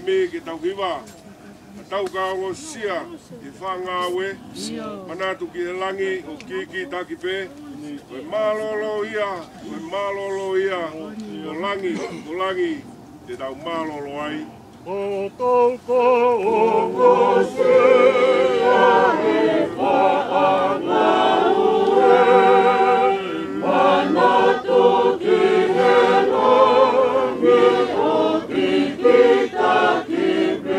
he make it out giver. Taugawa sia, ifangawe, manatuki elangi, okiki takipe, we malolo ia, olangi, te tau malolo ai. O toko o kosea e paanaue, manatuki elangi, okiki takipe.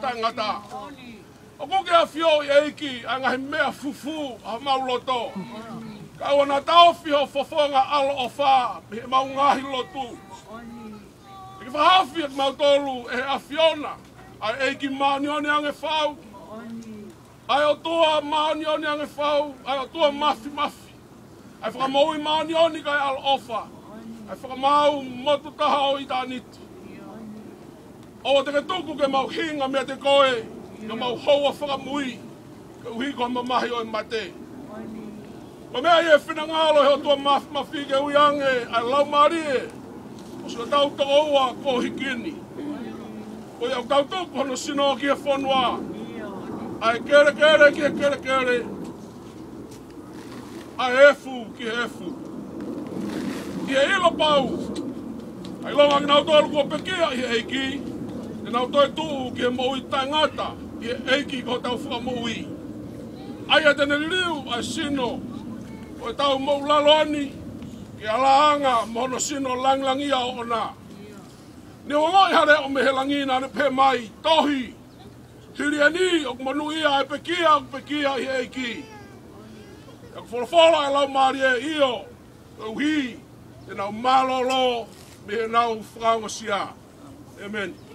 Tangata. O ko ke afio eiki anga mea fufu a mauloto. Ka ona tao fio fofonga al ofa be maunga hilotu. Ke fa afio mautolu e afiona a eiki manione anga fau. Ai o tua manione anga fau, ai o tua mafi. Ai fa maui manione ka al ofa. Ai fa mau motu taho itanit. O te tuku ke mau hinga me te koe, ke mau hoa whakamui, ke uhi koha mamahi o e mate. Ko mea i e whinangalo he o tua mafi ke uiange, ai lau marie, o sila tau to oua ko hikini. Ko iau tau tuku hano sino ki e whanua, ai kere kere ki e kere kere. a efu. I e ilo pau. Ai longa ki nau tolu kua pekea i eiki. Ni nau toi tuu ki e maui tangata i eiki ko tau whakamui. Ai a tene liu a sino o tau mau laloni ki a laanga mono sino langlangia o na. Ni wangoi hare o mehelangina ni pe mai tohi. Tiri ani o kumanuia e pekea i eiki. Ka kuwholofola e lau maari e io, tau hi, te nau malolo, me he nau whaongosia. Amen.